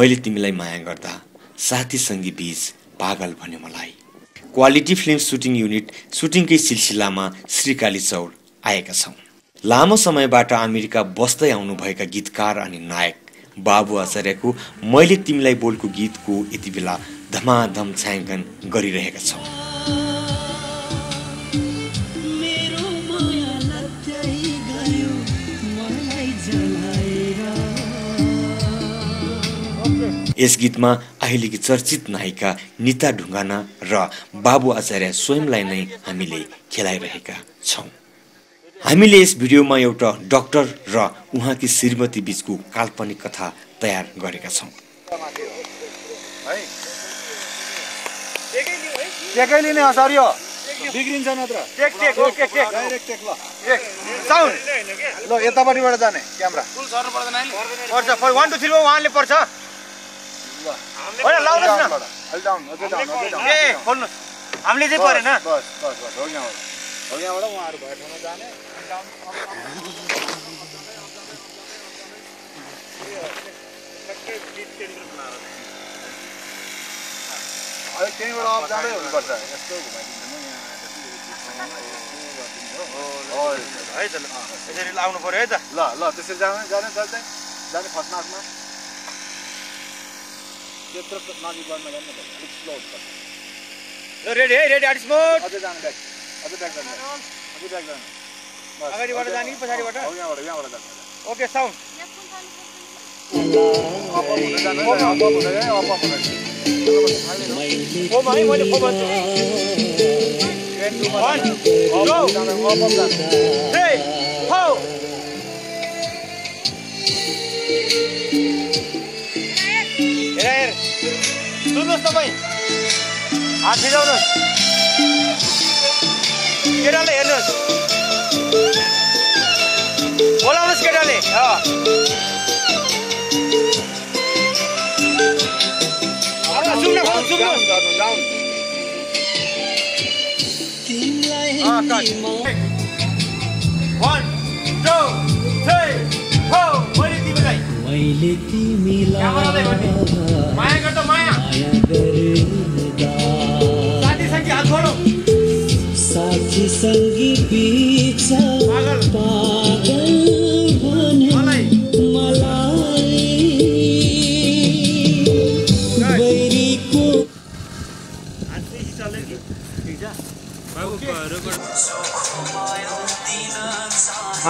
मैले तिमीलाई माया गर्दा साथी संगी बीच पागल भन्यो मलाई। क्वालिटी फिल्म शूटिंग युनिट शूटिंगकै सिलसिलामा श्रीकाली चौर आएका छौं। लामो समयबाट अमेरिका बस्दै आउनु भएका गीतकार अनि नायक बाबु आचार्यको मैले तिमीलाई बोलको गीतको यतिबेला धमाधम छायाङ्कन गरिरहेका छौं। यस गीतमा अहिलेकी चर्चित नायिका निता ढुङ्गाना र बाबु आचार्य स्वयंलाई नै हामीले खेलाइरहेका छौं। हामीले यस भिडियोमा एउटा डाक्टर र उहाँकी श्रीमती बीचको काल्पनिक कथा तयार गरेका छौं।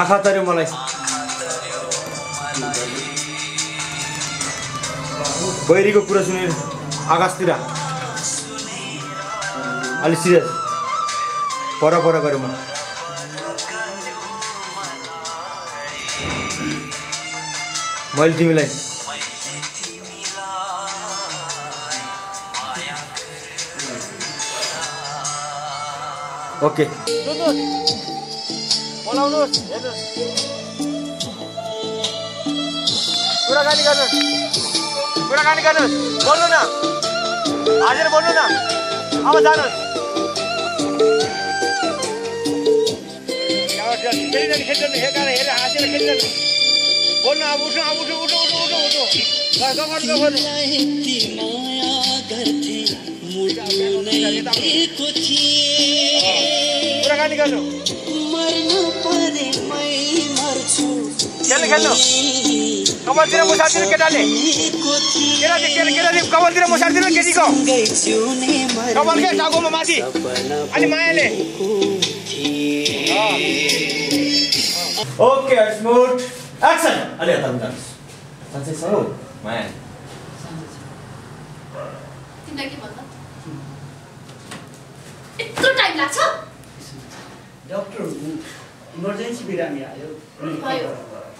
आँखा तर्यो मलाई बैरीको कुरा सुनेर आकाशतिर अलि सिरियस पर गऱ्यो मलाई। मैले तिमीलाई ओके इमर्जेन्सी बिरामी आयो भयो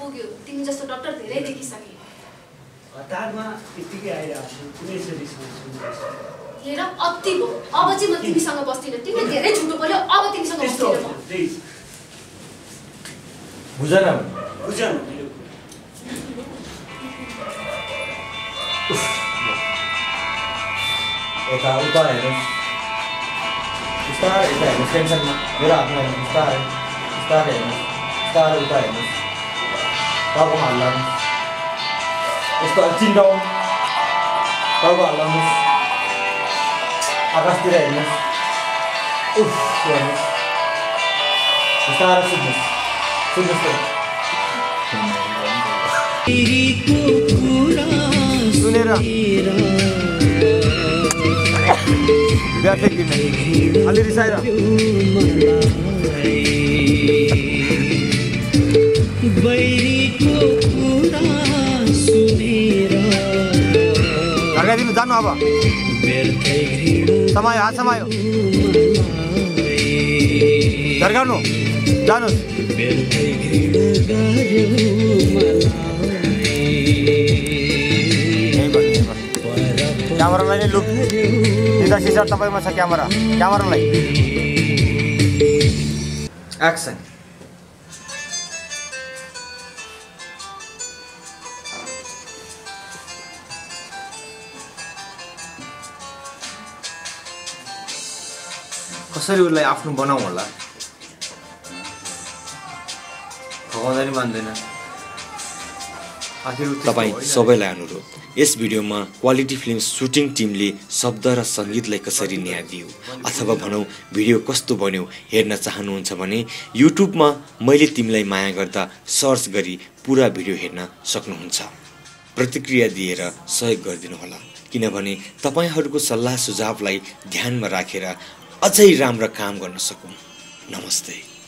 पुग्यो तिमी जस्तो डाक्टर धेरै देखिसके हतारमा यतिकै आइराछु कुनै सल्युसन छैन र अति भो अब चाहिँ म तिमीसँग बस्दिन तिमी धेरै झुटो बोल्यो अब तिमीसँग बस्दिन म प्लिज बुझन एता उता हेर्नु स्टार एता हेर्नु टेन्सनमा मेरो आफ्नो star Baru alamus, agas tirainnya, suaranya, secara sudah Kevin dano aba samayo ha samayo dargano dano camera lagi look kita sisa tapai masa camera lagi action कसरी उलाई आफ्नो बनाऊ होला भगवानले मान्दैन तपाई सबैलाई अनुरोध यस भिडियोमा क्वालिटी फिल्म शूटिङ टिमले शब्द र संगीतलाई कसरी न्याय दियो अथवा भनौ भिडियो कस्तो बन्यो हेर्न चाहनुहुन्छ भने युट्युबमा मैले तिमीलाई माया गर्दा सर्च गरी पूरा भिडियो हेर्न सक्नुहुन्छ प्रतिक्रिया दिएर सहयोग गर्दिनु होला किनभने तपाईहरुको सल्लाह सुझावलाई ध्यानमा राखेर अझै राम्रो काम गर्न सकौं नमस्ते